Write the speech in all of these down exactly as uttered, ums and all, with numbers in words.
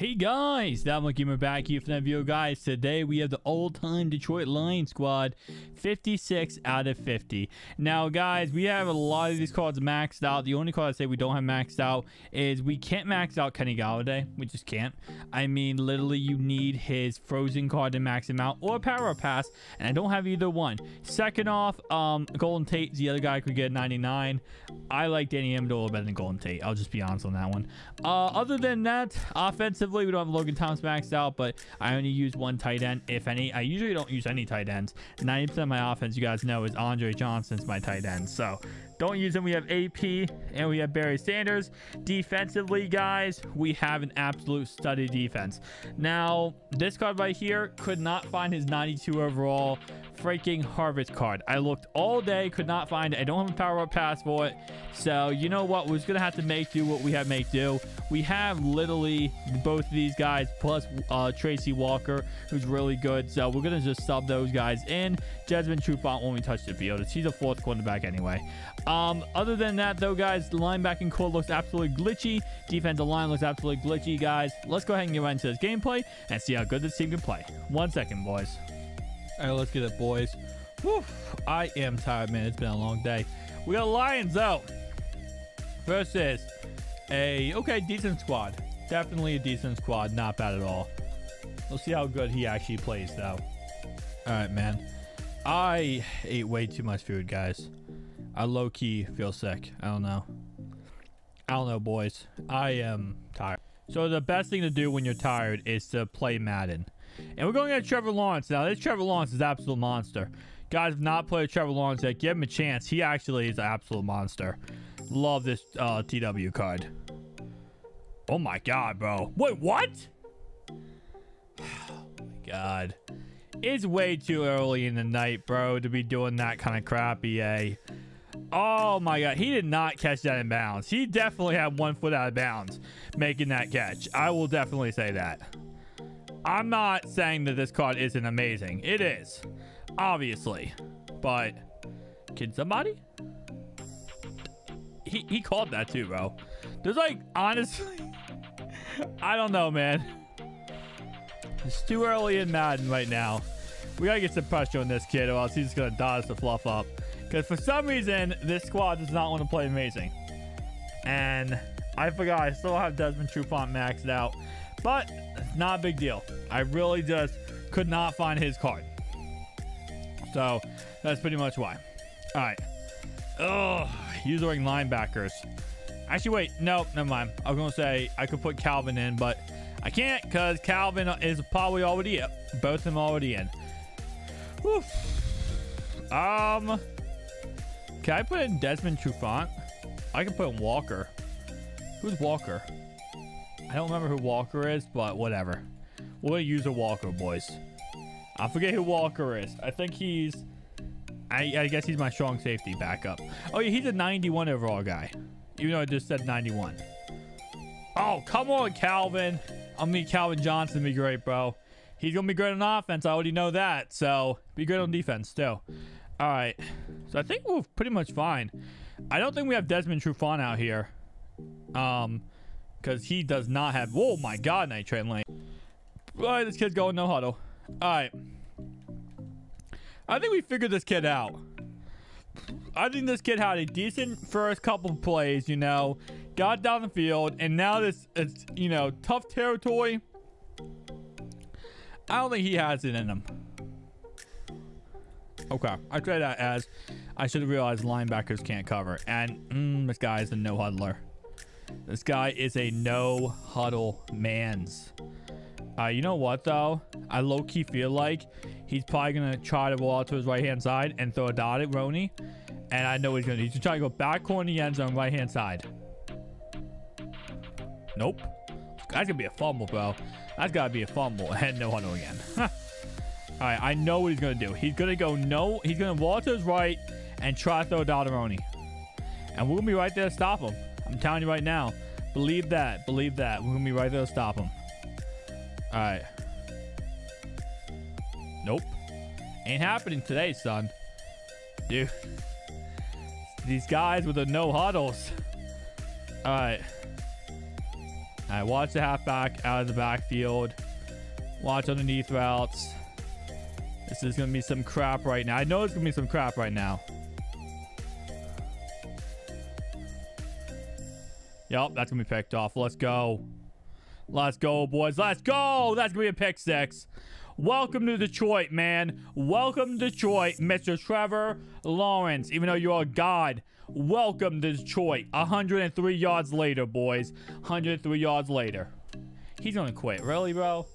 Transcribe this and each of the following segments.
Hey guys, MUT Gamer back here for another video. Guys, today we have the all-time Detroit Lions squad, fifty-six out of fifty. Now guys, we have a lot of these cards maxed out. The only card I say we don't have maxed out is we can't max out Kenny Golladay. We just can't. I mean, literally you need his frozen card to max him out, or power pass, and I don't have either one. Second off, um, Golden Tate, the other guy could get ninety-nine. I like Danny Amendola better than Golden Tate. I'll just be honest on that one. Uh, other than that, offensive, we don't have Logan Thomas maxed out, but I only use one tight end, if any. I usually don't use any tight ends. ninety percent of my offense, you guys know, is DeAndre Johnson's my tight end, so don't use him. We have A P and we have Barry Sanders. Defensively, guys, we have an absolute study defense. Now, this card right here, could not find his ninety-two overall freaking Harvest card. I looked all day, could not find it. I don't have a power-up pass for it. So, you know what? We're just going to have to make do what we have make do. We have literally both of these guys, plus uh, Tracy Walker, who's really good. So, we're going to just sub those guys in. Jasmine Trufant won't touch the field. She's a fourth cornerback anyway. Um, other than that, though, guys, the linebacking core looks absolutely glitchy. Defensive line looks absolutely glitchy, guys. Let's go ahead and get right into this gameplay and see how good this team can play. One second, boys. All right, let's get it, boys. Whew, I am tired, man. It's been a long day. We got Lions, though, versus a, okay, decent squad. Definitely a decent squad. Not bad at all. We'll see how good he actually plays, though. All right, man. I ate way too much food, guys. I low-key feel sick. I don't know. I don't know, boys. I am tired. So the best thing to do when you're tired is to play Madden. And we're going at Trevor Lawrence. Now, this Trevor Lawrence is an absolute monster. Guys have not played Trevor Lawrence yet. Give him a chance. He actually is an absolute monster. Love this uh, T W card. Oh, my God, bro. Wait, what? Oh, my God. It's way too early in the night, bro, to be doing that kind of crap, E A. Oh, my God. He did not catch that in bounds. He definitely had one foot out of bounds making that catch. I will definitely say that. I'm not saying that this card isn't amazing. It is, obviously. But can somebody? He, he called that too, bro. There's like, honestly, I don't know, man. It's too early in Madden right now. We gotta get some pressure on this kid or else he's gonna dodge the fluff up. Because for some reason, this squad does not want to play amazing. And I forgot, I still have Desmond Trufant maxed out. But it's not a big deal. I really just could not find his card. So that's pretty much why. All right. Ugh. Using linebackers. Actually, wait. No, never mind. I was going to say I could put Calvin in, but I can't because Calvin is probably already in. Both of them already in. Woof. Um, can I put in Desmond Trufant? I can put in Walker. Who's Walker? I don't remember who Walker is, but whatever. We'll use a Walker, boys. I forget who Walker is. I think he's... I, I guess he's my strong safety backup. Oh, yeah, he's a ninety-one overall guy. Even though I just said ninety-one. Oh, come on, Calvin. I mean, Calvin Johnson be great, bro. He's going to be great on offense. I already know that. So, be great on defense, too. All right. So, I think we're pretty much fine. I don't think we have Desmond Trufant out here. Um... Because he does not have... Oh, my God, Night Train Lane. All right, this kid's going no huddle. All right. I think we figured this kid out. I think this kid had a decent first couple of plays, you know. Got down the field. And now this, it's, you know, tough territory. I don't think he has it in him. Okay. I tried that as... I should have realized linebackers can't cover. And mm, this guy is a no huddler. This guy is a no huddle man's. Uh, you know what, though? I low-key feel like he's probably going to try to roll out to his right-hand side and throw a dot at Roney. And I know he's going to. He's trying to go back corner the end zone, right-hand side. Nope. That's going to be a fumble, bro. That's got to be a fumble. And no huddle again. All right, I know what he's going to do. He's going to go no. He's going to roll out to his right and try to throw a dot at Roney. And we're going to be right there to stop him. I'm telling you right now. Believe that. Believe that. We're going to be right there to stop him. All right. Nope. Ain't happening today, son. Dude. These guys with the no huddles. All right. All right, watch the halfback out of the backfield. Watch underneath routes. This is going to be some crap right now. I know it's going to be some crap right now. Yep, that's going to be picked off. Let's go. Let's go, boys. Let's go. That's going to be a pick six. Welcome to Detroit, man. Welcome to Detroit, Mister Trevor Lawrence. Even though you're a god, welcome to Detroit. one hundred three yards later, boys. one hundred three yards later. He's going to quit. Really, bro?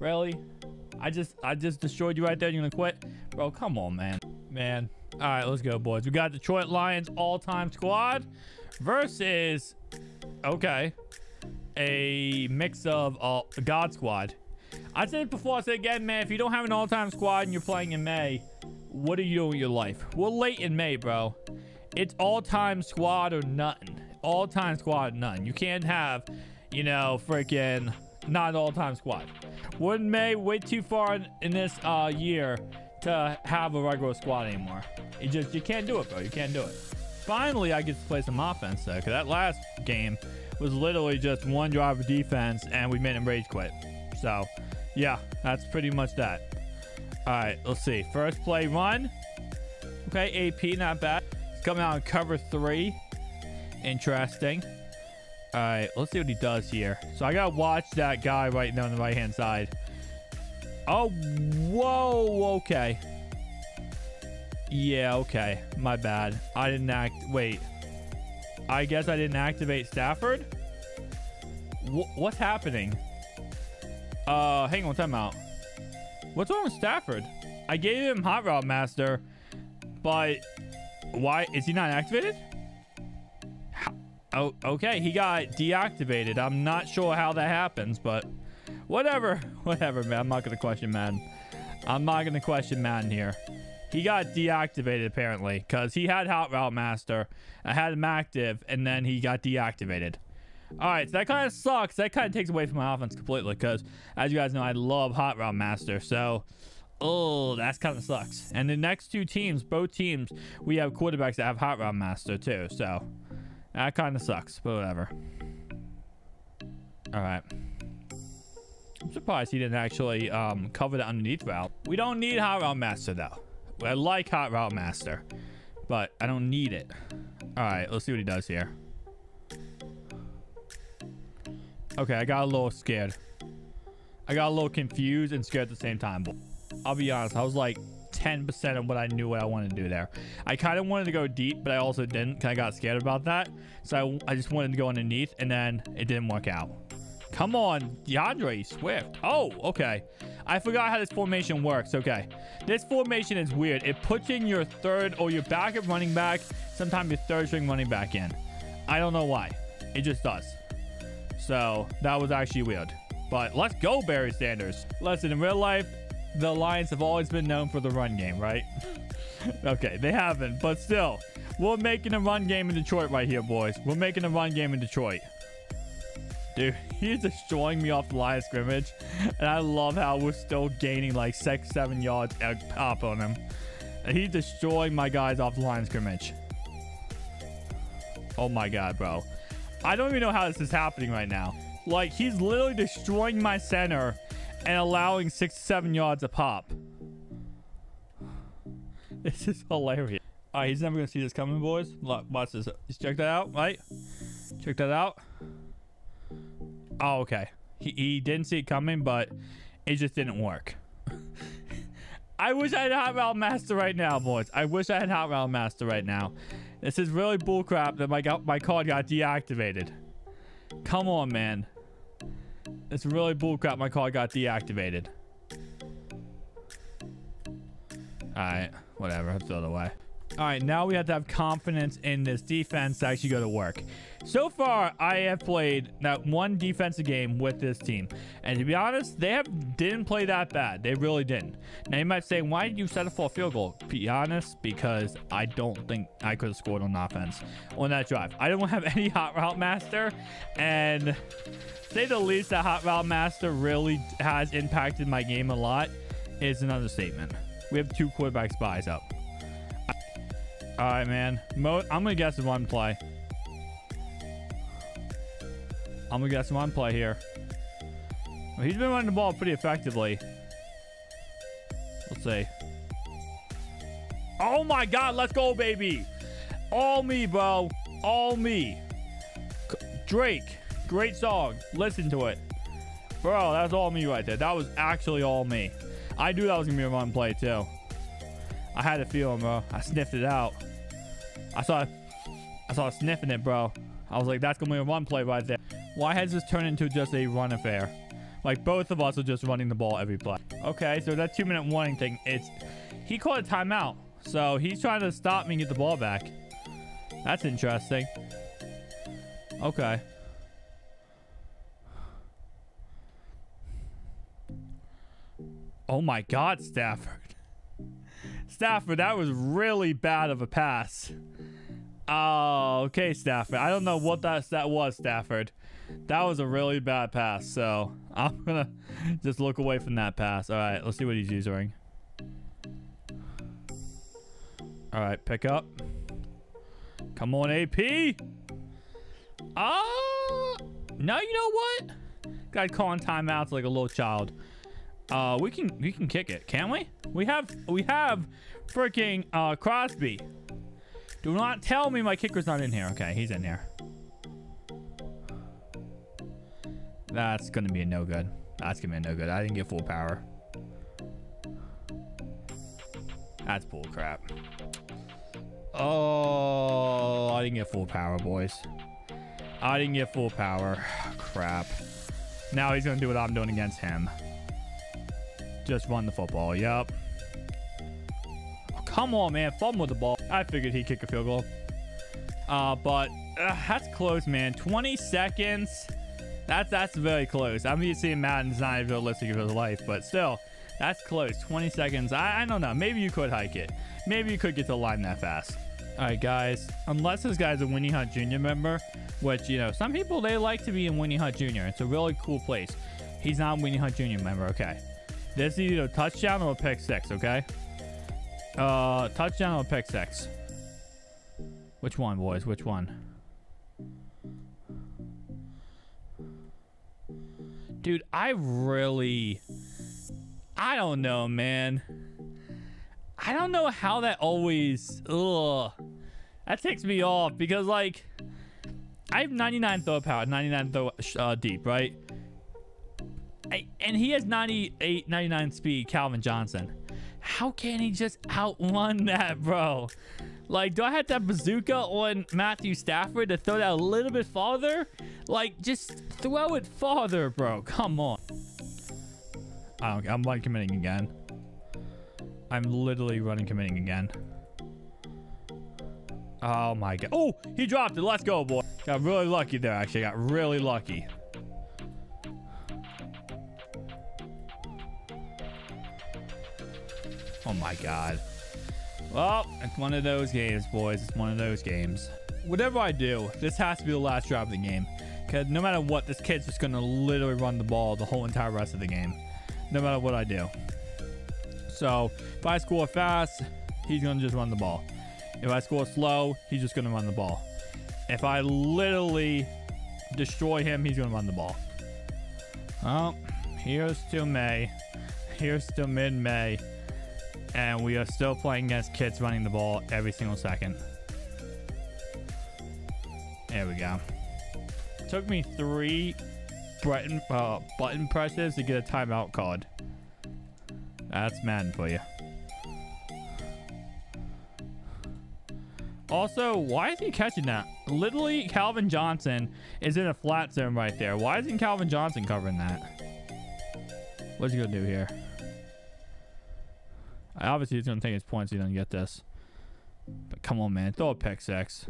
Really? I just I just destroyed you right there. You're going to quit? Bro, come on, man. Man. All right, let's go, boys. We got Detroit Lions all-time squad versus, okay, a mix of uh, God squad. I said it before, I said it again, man. If you don't have an all-time squad and you're playing in May, what are you doing with your life? We're late in May, bro. It's all-time squad or nothing. All-time squad or nothing. You can't have, you know, freaking not all-time squad. We're in May way too far in, in this uh, year to have a regular squad anymore. It just, you can't do it, bro. You can't do it. Finally, I get to play some offense, though, because that last game was literally just one drive of defense, and we made him rage quit. So, yeah, that's pretty much that. All right, let's see. First play, run. Okay, A P, not bad. He's coming out in cover three. Interesting. All right, let's see what he does here. So I got to watch that guy right now on the right-hand side. Oh, whoa, okay. Yeah, okay. My bad. I didn't act. Wait. I guess I didn't activate Stafford? Wh what's happening? Uh, hang on, time out. What's wrong with Stafford? I gave him Hot Rod Master, but why is he not activated? How? Oh, okay, he got deactivated. I'm not sure how that happens, but whatever, whatever, man. I'm not gonna question Madden. I'm not gonna question Madden here. He got deactivated apparently because he had Hot Rod Master. I had him active, and then he got deactivated. All right, so that kind of sucks. That kind of takes away from my offense completely because, as you guys know, I love Hot Rod Master. So, oh, that kind of sucks. And the next two teams, both teams, we have quarterbacks that have Hot Rod Master too. So, that kind of sucks, but whatever. All right. I'm surprised he didn't actually um, cover the underneath route. We don't need Hot Rod Master, though. I like Hot Rod Master, but I don't need it. All right, let's see what he does here. Okay, I got a little scared. I got a little confused and scared at the same time. I'll be honest, I was like ten percent of what I knew what I wanted to do there. I kind of wanted to go deep, but I also didn't because I got scared about that. So I, I just wanted to go underneath, and then it didn't work out. Come on, DeAndre Swift. Oh, okay. I forgot how this formation works. Okay. This formation is weird. It puts in your third or your backup running back, sometimes your third string running back in. I don't know why. It just does. So that was actually weird, but let's go, Barry Sanders. Listen, in real life, the Lions have always been known for the run game, right? Okay, they haven't, but still, we're making a run game in Detroit right here, boys. We're making a run game in Detroit. Dude, he's destroying me off the line of scrimmage, and I love how we're still gaining like six, seven yards up on him. And he's destroying my guys off the line of scrimmage. Oh my God, bro. I don't even know how this is happening right now. Like, he's literally destroying my center and allowing six, seven yards a pop. This is hilarious. All right, he's never going to see this coming, boys. Look, watch this. Check that out, right? Check that out. Oh, okay. He, he didn't see it coming, but it just didn't work. I wish I had Hot Rod Master right now, boys. I wish I had Hot Rod Master right now. This is really bullcrap that my, my card got deactivated. Come on, man. It's really bullcrap my card got deactivated. Alright, whatever. I'll throw it away. Alright, now we have to have confidence in this defense to actually go to work. So far, I have played not one defensive game with this team. And to be honest, they have didn't play that bad. They really didn't. Now, you might say, why did you settle for a field goal? Be honest, because I don't think I could have scored on offense on that drive. I don't have any Hot Route Master. And to say the least, that Hot Route Master really has impacted my game a lot is an understatement. We have two quarterback spies up. All right, man. Mo I'm going to guess one play. I'm gonna get some on play here. Well, he's been running the ball pretty effectively. Let's see. Oh my God, let's go, baby. All me, bro. All me. Drake, great song. Listen to it. Bro, that's all me right there. That was actually all me. I knew that was gonna be a run play too. I had a feeling, bro. I sniffed it out. I saw I saw it sniffing it, bro. I was like, that's gonna be a run play right there. Why has this turned into just a run affair? Like, both of us are just running the ball every play. Okay, so that two minute warning thing, it's he called a timeout. So he's trying to stop me and get the ball back. That's interesting. Okay. Oh my God, Stafford. Stafford, that was really bad of a pass. Oh, okay, Stafford. I don't know what that, that was, Stafford. That was a really bad pass, so I'm gonna just look away from that pass. All right, let's see what he's using. All right, pick up. Come on, A P. Oh, no, you know what? Guy calling timeouts like a little child. Uh, we can we can kick it, can we? We have we have freaking uh Crosby. Do not tell me my kicker's not in here. Okay, he's in here. That's gonna be a no good. That's gonna be a no good. I didn't get full power. That's bull crap. Oh, I didn't get full power, boys. I didn't get full power. Crap. Now he's gonna do what I'm doing against him. Just run the football. Yep. Oh, come on, man. Fumble with the ball. I figured he'd kick a field goal. Uh, but uh, that's close, man. twenty seconds. That's that's very close. I'm used to seeing Madden's not even realistic of his life, but still, that's close. twenty seconds. I, I don't know. Maybe you could hike it. Maybe you could get to the line that fast. All right, guys. Unless this guy's a Winnie Hunt Junior member, which, you know, some people, they like to be in Winnie Hunt Junior It's a really cool place. He's not a Winnie Hunt Junior member. Okay. This is either a touchdown or a pick six, okay? Uh, touchdown or pick six? Which one, boys? Which one? Dude, I really... I don't know, man. I don't know how that always... Ugh. That takes me off because, like... I have ninety-nine throw power, ninety-nine throw uh, deep, right? I, and he has ninety-eight, ninety-nine speed, Calvin Johnson. How can he just outrun that, bro? Like, do I have that bazooka on Matthew Stafford to throw that a little bit farther? Like, just throw it farther, bro. Come on. I don't, I'm run committing again. I'm literally running committing again. Oh, my God. Oh, he dropped it. Let's go, boy. Got really lucky there, actually. Got really lucky. Oh my God. Well, it's one of those games, boys. It's one of those games. Whatever I do, this has to be the last drive of the game. Because no matter what, this kid's just going to literally run the ball the whole entire rest of the game. No matter what I do. So, if I score fast, he's going to just run the ball. If I score slow, he's just going to run the ball. If I literally destroy him, he's going to run the ball. Well, here's to May. Here's to mid-May. And we are still playing against kids running the ball every single second. There we go. Took me three button, uh, button presses to get a timeout called. That's Madden for you. Also, why is he catching that? Literally, Calvin Johnson is in a flat zone right there. Why isn't Calvin Johnson covering that? What's he gonna do here? Obviously, he's going to take his points. He doesn't get this. But come on, man. Throw a pick six.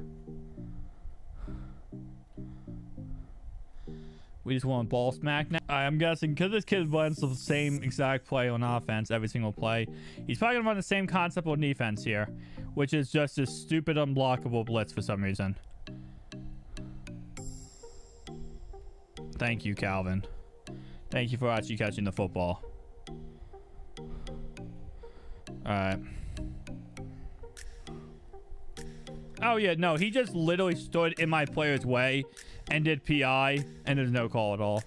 We just want ball smack now. Right, I'm guessing because this kid runs the same exact play on offense every single play, he's probably going to run the same concept on defense here, which is just this stupid unblockable blitz for some reason. Thank you, Calvin. Thank you for actually catching the football. All right. Oh, yeah. No, he just literally stood in my player's way and did P I, and there's no call at all.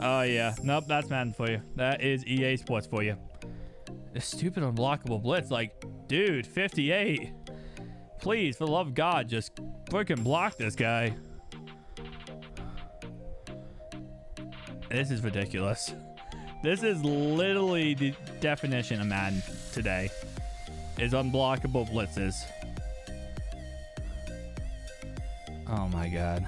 Oh, yeah. Nope, that's Madden for you. That is E A Sports for you. The stupid unblockable blitz. Like, dude, fifty-eight. Please, for the love of God, just freaking block this guy. This is ridiculous. This is literally the definition of Madden today. Is unblockable blitzes. Oh my God.